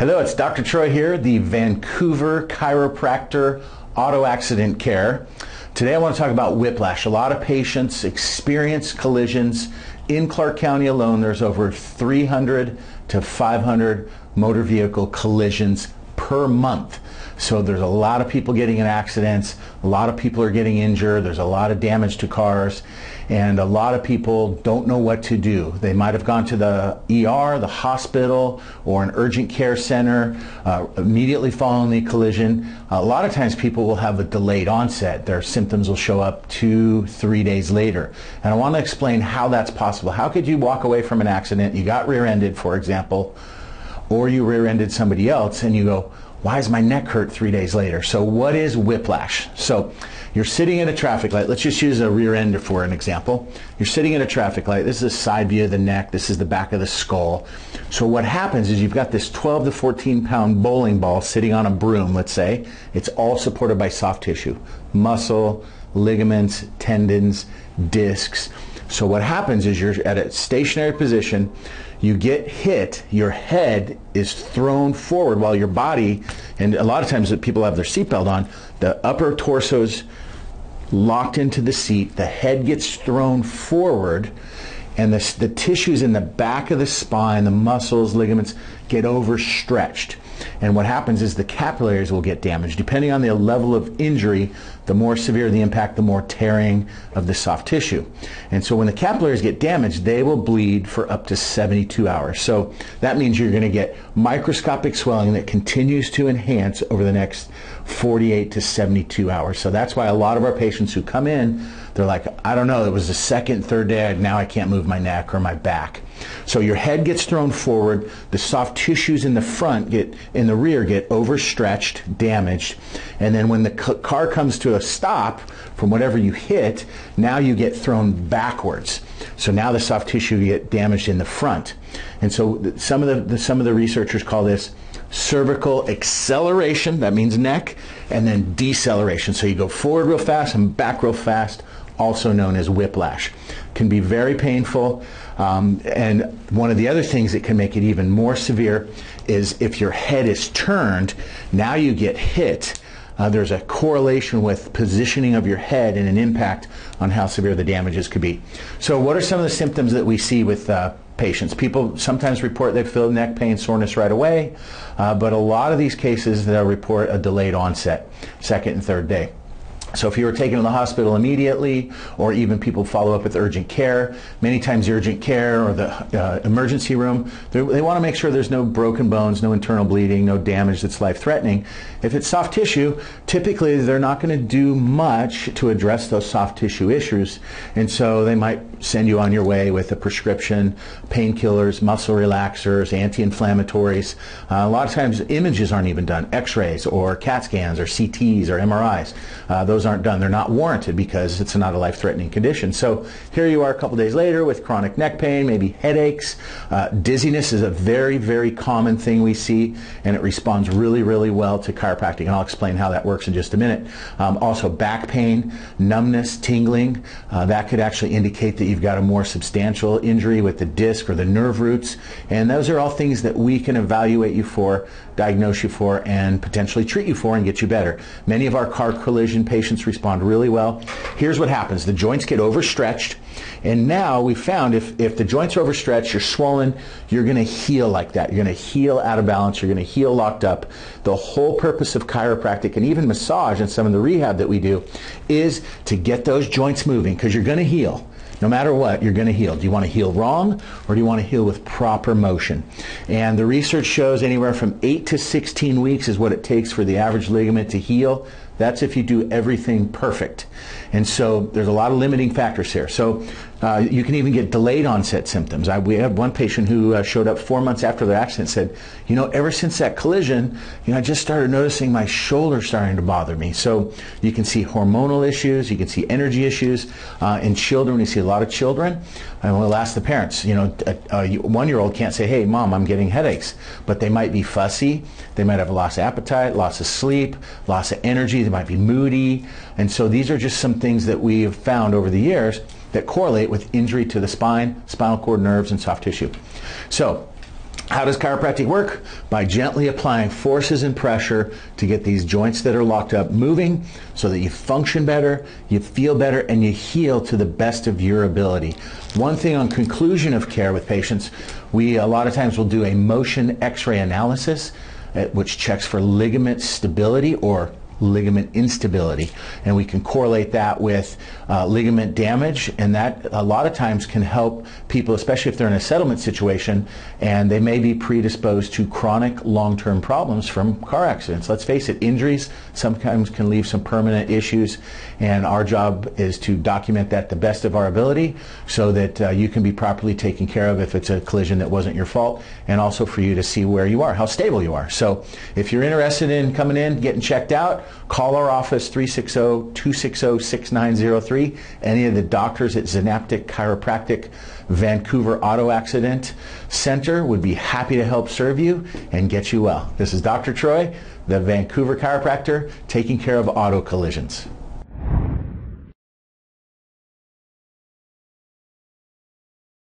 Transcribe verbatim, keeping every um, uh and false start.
Hello, it's Doctor Troy here, the Vancouver chiropractor, auto accident care. Today I want to talk about whiplash. A lot of patients experience collisions. In Clark County alone, there's over three hundred to five hundred motor vehicle collisions per month. So there's a lot of people getting in accidents, a lot of people are getting injured, there's a lot of damage to cars, and a lot of people don't know what to do. They might have gone to the E R, the hospital, or an urgent care center uh, immediately following the collision. A lot of times people will have a delayed onset. Their symptoms will show up two, three days later. And I want to explain how that's possible. How could you walk away from an accident? You got rear-ended, for example, or you rear-ended somebody else, and you go, why is my neck hurt three days later? So what is whiplash? So you're sitting at a traffic light. Let's just use a rear ender for an example. You're sitting at a traffic light. This is a side view of the neck. This is the back of the skull. So what happens is you've got this twelve to fourteen pound bowling ball sitting on a broom, let's say. It's all supported by soft tissue, muscle, ligaments, tendons, discs. So what happens is you're at a stationary position, you get hit, your head is thrown forward while your body, and a lot of times that people have their seatbelt on, the upper torso's locked into the seat, the head gets thrown forward, and the, the tissues in the back of the spine, the muscles, ligaments, get overstretched. And what happens is the capillaries will get damaged. Depending on the level of injury, the more severe the impact, the more tearing of the soft tissue. And so when the capillaries get damaged, they will bleed for up to seventy-two hours. So that means you're going to get microscopic swelling that continues to enhance over the next forty-eight to seventy-two hours. So that's why a lot of our patients who come in, they're like, I don't know, it was the second, third day, now I can't move my neck or my back. So your head gets thrown forward, the soft tissues in the front get, in the rear get overstretched, damaged, and then when the car comes to a stop from whatever you hit, now you get thrown backwards. So now the soft tissue get damaged in the front. And so some of the, the some of the researchers call this cervical acceleration, that means neck, and then deceleration. So you go forward real fast and back real fast, also known as whiplash. Can be very painful, um, and one of the other things that can make it even more severe is if your head is turned, now you get hit. Uh, there's a correlation with positioning of your head and an impact on how severe the damages could be. So what are some of the symptoms that we see with uh, patients? People sometimes report they feel neck pain, soreness right away, uh, but a lot of these cases they'll report a delayed onset, second and third day. So if you were taken to the hospital immediately, or even people follow up with urgent care, many times the urgent care or the uh, emergency room, they want to make sure there's no broken bones, no internal bleeding, no damage that's life-threatening. If it's soft tissue, typically they're not going to do much to address those soft tissue issues, and so they might send you on your way with a prescription, painkillers, muscle relaxers, anti-inflammatories. Uh, a lot of times images aren't even done, x-rays or CAT scans or C Ts or M R Is. Uh, those aren't done. They're not warranted because it's not a life-threatening condition. So here you are a couple days later with chronic neck pain, maybe headaches. Uh, dizziness is a very, very common thing we see, and it responds really, really well to chiropractic, and I'll explain how that works in just a minute. Um, also back pain, numbness, tingling, uh, that could actually indicate that you've got a more substantial injury with the disc or the nerve roots, and those are all things that we can evaluate you for, diagnose you for, and potentially treat you for and get you better. Many of our car collision patients respond really well. Here's what happens. The joints get overstretched, and now we found if, if the joints are overstretched, you're swollen, you're going to heal like that. You're going to heal out of balance. You're going to heal locked up. The whole purpose of chiropractic and even massage and some of the rehab that we do is to get those joints moving, because you're going to heal. No matter what, you're going to heal. Do you want to heal wrong, or do you want to heal with proper motion? And the research shows anywhere from eight to sixteen weeks is what it takes for the average ligament to heal. That's if you do everything perfect. And so there's a lot of limiting factors here. So uh, you can even get delayed onset symptoms. I, we had one patient who uh, showed up four months after their accident, said, you know, ever since that collision, you know, I just started noticing my shoulder starting to bother me. So you can see hormonal issues, you can see energy issues. Uh, in children, you see a lot of children, and we'll ask the parents, you know, a, a one-year-old can't say, hey, mom, I'm getting headaches, but they might be fussy. They might have a loss of appetite, loss of sleep, loss of energy. Might be moody. And so these are just some things that we have found over the years that correlate with injury to the spine, spinal cord, nerves, and soft tissue. So How does chiropractic work? By gently applying forces and pressure to get these joints that are locked up moving so that you function better, you feel better, and you heal to the best of your ability. One thing on conclusion of care with patients, we a lot of times will do a motion x-ray analysis, uh, which checks for ligament stability or ligament instability, and we can correlate that with uh, ligament damage, and that a lot of times can help people, especially if they're in a settlement situation and they may be predisposed to chronic long-term problems from car accidents. Let's face it, injuries sometimes can leave some permanent issues, and our job is to document that the best of our ability so that uh, you can be properly taken care of if it's a collision that wasn't your fault, and also for you to see where you are, how stable you are. So if you're interested in coming in, getting checked out, call our office, three six zero, two six zero, six nine zero three. Any of the doctors at Zenaptic Chiropractic Vancouver Auto Accident Center would be happy to help serve you and get you well. This is Doctor Troy, the Vancouver chiropractor, taking care of auto collisions.